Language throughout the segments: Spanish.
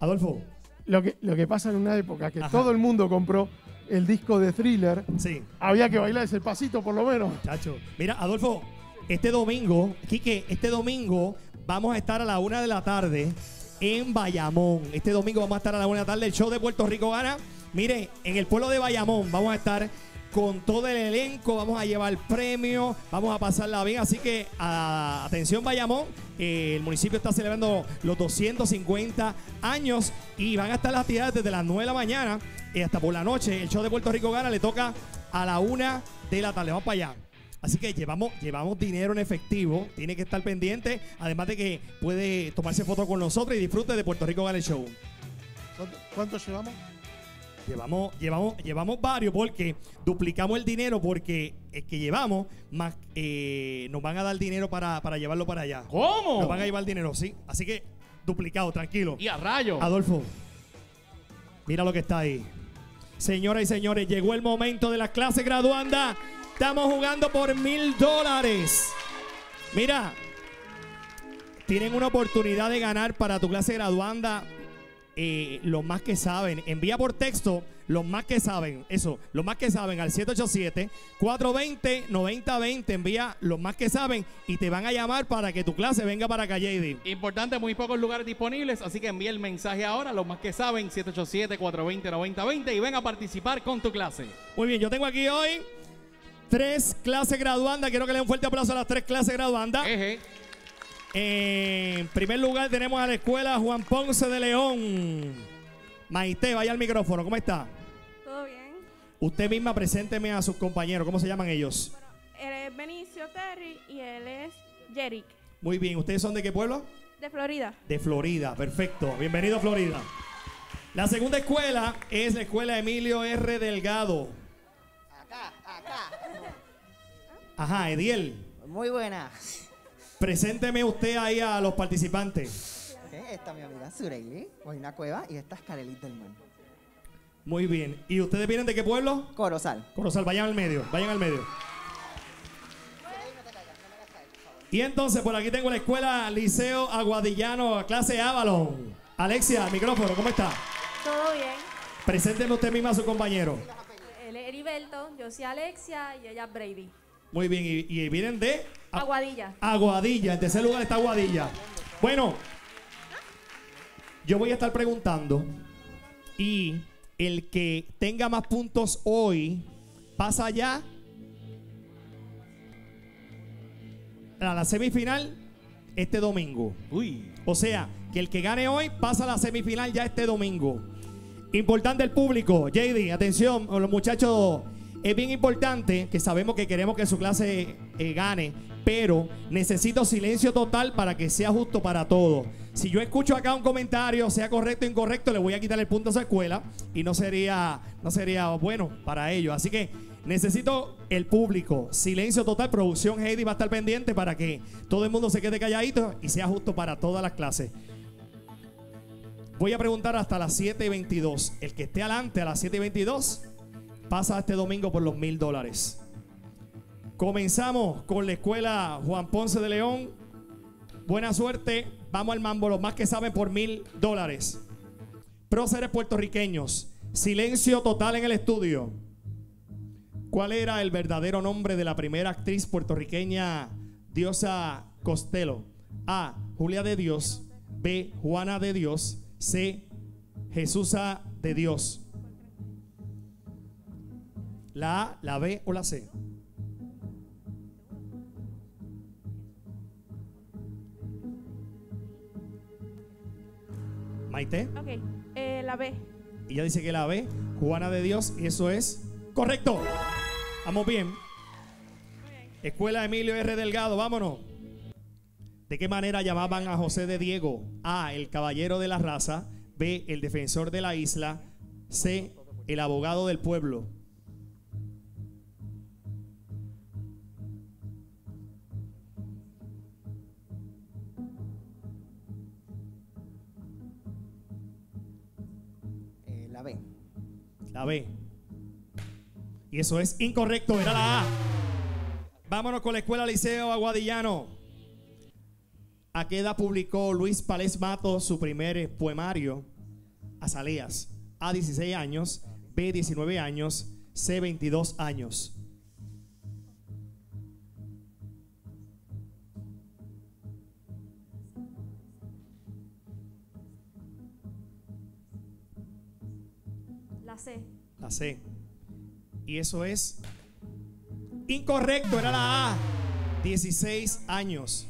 Adolfo. Lo que pasa en una época que todo el mundo compró el disco de Thriller, sí, había que bailar ese pasito por lo menos. Chacho. Mira, Adolfo, este domingo, Quique, este domingo vamos a estar a la 1 de la tarde en Bayamón. Este domingo vamos a estar a la 1 de la tarde, el show de Puerto Rico Gana. Mire, en el pueblo de Bayamón vamos a estar con todo el elenco, vamos a llevar premios, vamos a pasarla bien. Así que, atención Bayamón, el municipio está celebrando los 250 años y van a estar las actividades desde las 9 de la mañana hasta por la noche. El show de Puerto Rico Gana le toca a la 1 de la tarde. Vamos para allá. Así que llevamos dinero en efectivo, tiene que estar pendiente, además de que puede tomarse foto con nosotros y disfrute de Puerto Rico Gana el show. ¿Cuánto llevamos? Llevamos varios porque duplicamos el dinero, porque es que llevamos más, nos van a dar dinero para llevarlo para allá. ¿Cómo? Nos van a llevar dinero, sí. Así que duplicado, tranquilo. Y a rayo. Adolfo, mira lo que está ahí. Señoras y señores, llegó el momento de las clases graduandas. Estamos jugando por $1000. Mira, tienen una oportunidad de ganar para tu clase graduanda. Los más que saben, envía por texto los más que saben, eso, los más que saben al 787-420-9020, envía los más que saben y te van a llamar para que tu clase venga para acá, JD. Importante, muy pocos lugares disponibles, así que envía el mensaje ahora, los más que saben, 787-420-9020 y ven a participar con tu clase. Muy bien, yo tengo aquí hoy 3 clases graduandas, quiero que le den un fuerte aplauso a las 3 clases graduandas. Eje. En primer lugar tenemos a la escuela Juan Ponce de León. Maite, vaya al micrófono, ¿cómo está? Todo bien. Usted misma, presénteme a sus compañeros, ¿cómo se llaman ellos? Bueno, él es Benicio Terry y él es Jerick. Muy bien, ¿ustedes son de qué pueblo? De Florida. De Florida, perfecto, bienvenido a Florida. La segunda escuela es la escuela Emilio R. Delgado. Acá. Ajá, Ediel. Muy buena. Presénteme usted ahí a los participantes. Esta es mi amiga Sureili, Molina Cueva, y esta es Carelit del Man. Muy bien. ¿Y ustedes vienen de qué pueblo? Corozal. Corozal, vayan al medio, vayan al medio. Y entonces, por aquí tengo la escuela Liceo Aguadillano, clase Avalon. Alexia, micrófono, ¿cómo está? Todo bien. Presénteme usted misma a su compañero. Él es Heriberto, yo soy Alexia y ella es Brady. Muy bien, y vienen de Aguadilla. Aguadilla, en tercer lugar está Aguadilla. Bueno, yo voy a estar preguntando y el que tenga más puntos hoy pasa allá a la semifinal este domingo. Uy. O sea, que el que gane hoy pasa a la semifinal ya este domingo. Importante el público, JD, atención, los muchachos. Es bien importante que sabemos que queremos que su clase gane, pero necesito silencio total para que sea justo para todos. Si yo escucho acá un comentario, sea correcto o incorrecto, le voy a quitar el punto a su escuela y no sería bueno para ellos. Así que necesito el público, silencio total. Producción Heidi va a estar pendiente para que todo el mundo se quede calladito y sea justo para todas las clases. Voy a preguntar hasta las 7:22. El que esté adelante a las 7:22... pasa este domingo por los $1000. Comenzamos con la escuela Juan Ponce de León. Buena suerte. Vamos al mambo. Los más que saben por $1000. Próceres puertorriqueños. Silencio total en el estudio. ¿Cuál era el verdadero nombre de la primera actriz puertorriqueña Diosa Costello? A. Julia de Dios. B. Juana de Dios. C. Jesusa de Dios. ¿La A, la B o la C? ¿Maite? Ok, la B. Y ella dice que la B, Juana de Dios, y eso es correcto. Vamos bien. Okay. Escuela Emilio R. Delgado, vámonos. ¿De qué manera llamaban a José de Diego? A, el caballero de la raza. B, el defensor de la isla. C, el abogado del pueblo. La B. La B. Y eso es incorrecto, era la A. Vámonos con la escuela Liceo Aguadillano. ¿A qué edad publicó Luis Palés Mato su primer poemario? azaleas. A 16 años, B 19 años, C 22 años. La C. La C. Y eso es incorrecto, era la A. 16 años.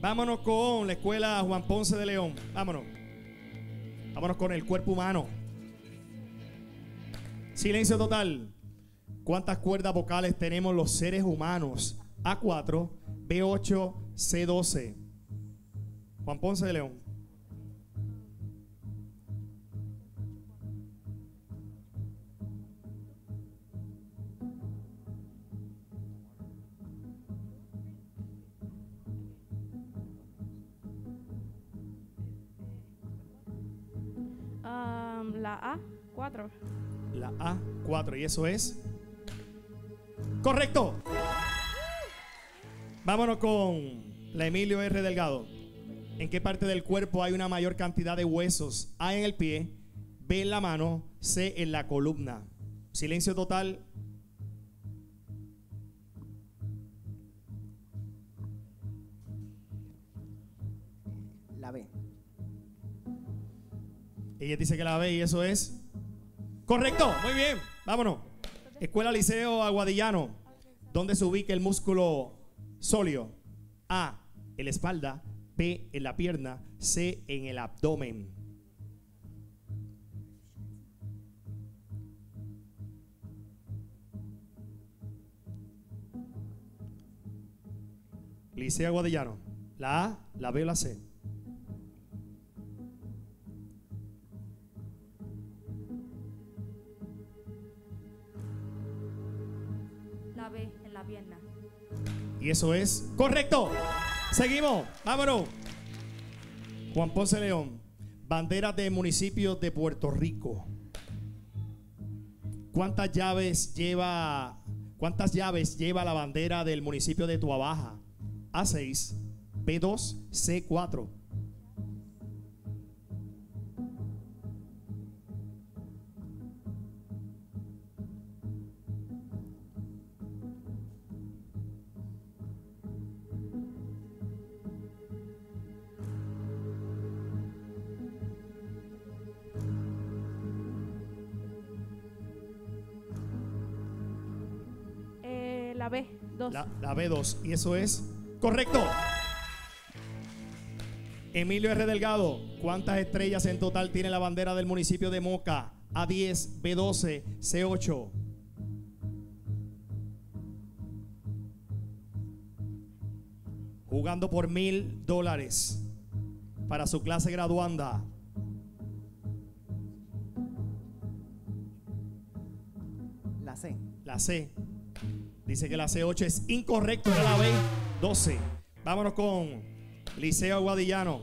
Vámonos con la escuela Juan Ponce de León. Vámonos. Vámonos con el cuerpo humano. Silencio total. ¿Cuántas cuerdas vocales tenemos los seres humanos? A4, B8, C12. Juan Ponce de León. La A4. La A4, y eso es correcto. Vámonos con la Emilio R. Delgado. ¿En qué parte del cuerpo hay una mayor cantidad de huesos? A en el pie, B en la mano, C en la columna. Silencio total. La B. Ella dice que la B y eso es correcto. Muy bien, vámonos. Escuela Liceo Aguadillano. ¿Dónde se ubica el músculo sóleo? A, en la espalda, B, en la pierna, C, en el abdomen. Liceo Aguadillano. La A, la B o la C. Pierna. Y eso es correcto. Seguimos, vámonos. Juan Ponce León. Banderas de municipios de Puerto Rico. ¿Cuántas llaves lleva la bandera del municipio de Toa Baja? A6, B2, C4. La B2, y eso es correcto. Emilio R. Delgado. ¿Cuántas estrellas en total tiene la bandera del municipio de Moca? A10, B12, C8. Jugando por $1000 para su clase graduanda. La C. La C. Dice que la C8 es incorrecto, era la B12. Vámonos con Liceo Aguadillano.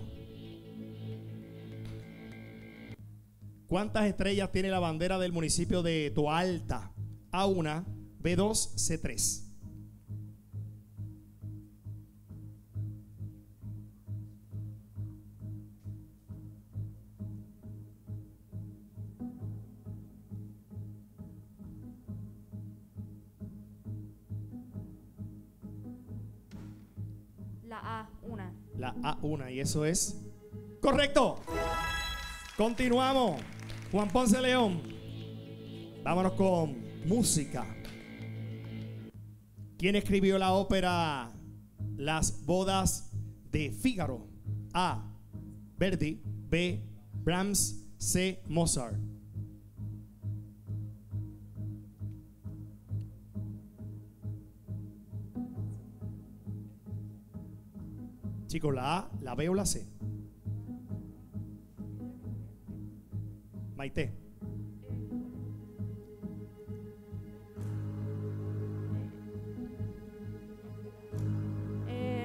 ¿Cuántas estrellas tiene la bandera del municipio de Toalta? A1, B2, C3. A1, y eso es correcto. Continuamos. Juan Ponce León. Vámonos con música. ¿Quién escribió la ópera Las bodas de Fígaro? A, Verdi, B, Brahms, C, Mozart. Chicos, la A, la B o la C. Maite.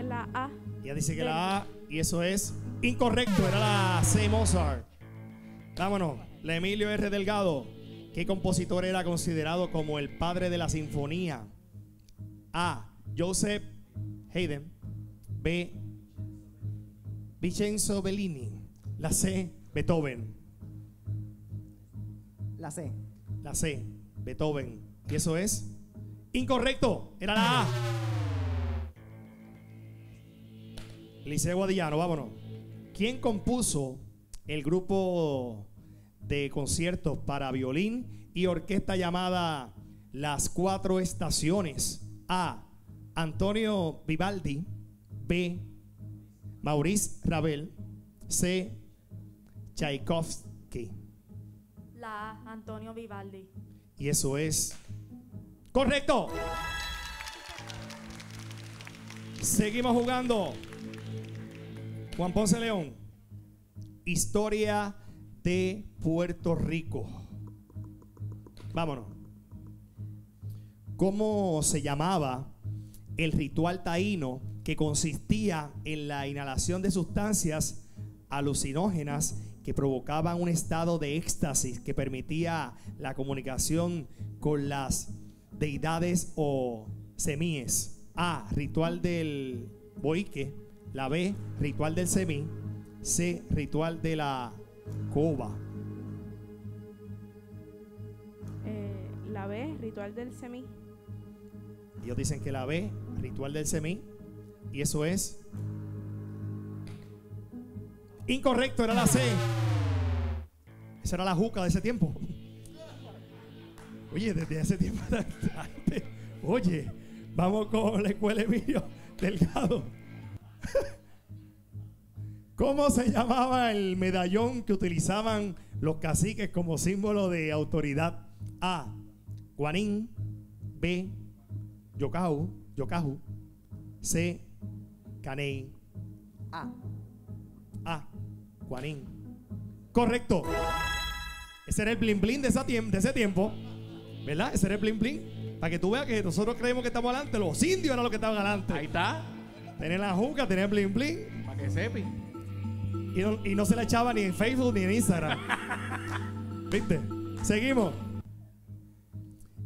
La A. Ya dice que la A, y eso es incorrecto, era la C, Mozart. Vámonos, la Emilio R. Delgado. ¿Qué compositor era considerado como el padre de la sinfonía? A, Joseph Haydn, B, Vincenzo Bellini, la C, Beethoven. La C. La C, Beethoven. Y eso es incorrecto. Era la A. Liceo Guadillano, vámonos. ¿Quién compuso el grupo de conciertos para violín y orquesta llamada Las Cuatro Estaciones? A. Antonio Vivaldi. B. Maurice Ravel. C. Tchaikovsky. La A. Antonio Vivaldi. Y eso es correcto. Seguimos jugando. Juan Ponce León. Historia de Puerto Rico. Vámonos. ¿Cómo se llamaba el ritual taíno que consistía en la inhalación de sustancias alucinógenas que provocaban un estado de éxtasis que permitía la comunicación con las deidades o semíes? A. Ritual del boique. La B. Ritual del semí. C. Ritual de la coba. La B. Ritual del semí. Ellos dicen que la B. Ritual del semí. Y eso es incorrecto, era la C. Esa era la juca de ese tiempo. Oye, desde ese tiempo antes. Oye, vamos con la escuela Emilio Delgado. ¿Cómo se llamaba el medallón que utilizaban los caciques como símbolo de autoridad? A. Guanín. B. Yocahu. C. Caney. A. A. Guanín. Correcto. Ese era el blin blin de ese tiempo, ¿verdad? Ese era el blin blin. Para que tú veas que nosotros creemos que estamos adelante. Los indios eran los que estaban adelante. Ahí está. Tener la juca, tener blin blin. Para que sepi. Y no se la echaba ni en Facebook ni en Instagram. ¿Viste? Seguimos.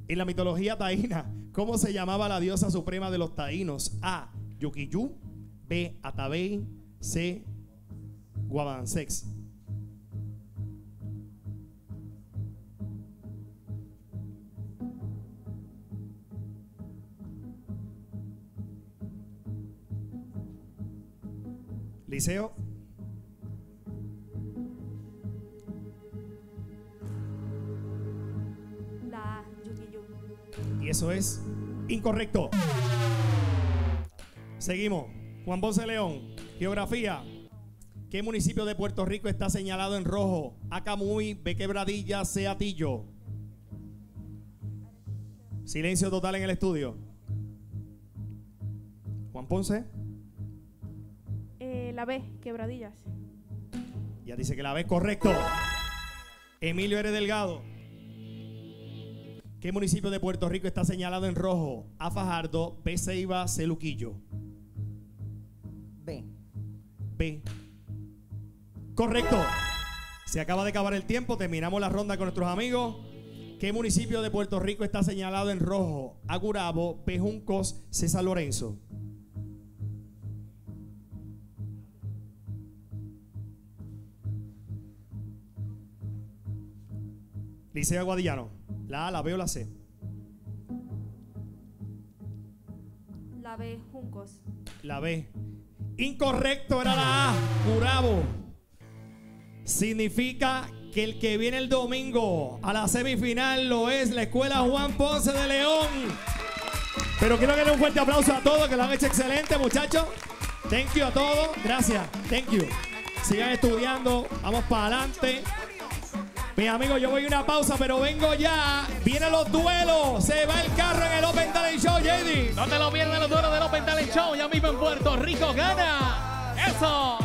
En la mitología taína, ¿cómo se llamaba la diosa suprema de los taínos? A. Yukiyu. B. Atabey. C. Guabancex. Liceo. La Yukiyu. Y eso es incorrecto. Seguimos. Juan Ponce León. Geografía. ¿Qué municipio de Puerto Rico está señalado en rojo? A. Camuy, B. Quebradillas, C. Atillo. Silencio total en el estudio. Juan Ponce. La B, Quebradillas. Ya dice que la B es correcto. Emilio R. Delgado. ¿Qué municipio de Puerto Rico está señalado en rojo? A. Fajardo, B. Ceiba, C. Luquillo. B. B. Correcto. Se acaba de acabar el tiempo. Terminamos la ronda con nuestros amigos. ¿Qué municipio de Puerto Rico está señalado en rojo? A. Gurabo, B. Juncos, C. San Lorenzo. Liceo Guadillano. La A, la B o la C. La B, Juncos. La B. Incorrecto, era la A. Gurabo. Significa que el que viene el domingo a la semifinal lo es la escuela Juan Ponce de León. Pero quiero que le un fuerte aplauso a todos que lo han hecho excelente, muchachos. Thank you a todos. Gracias. Thank you. Sigan estudiando. Vamos para adelante. Mis amigos, yo voy a una pausa, pero vengo ya. Vienen los duelos. Se va el carro en el Open Talent Show, JD. No te lo pierdas los duelos del Open Talent Show. Ya mismo en Puerto Rico Gana. Eso.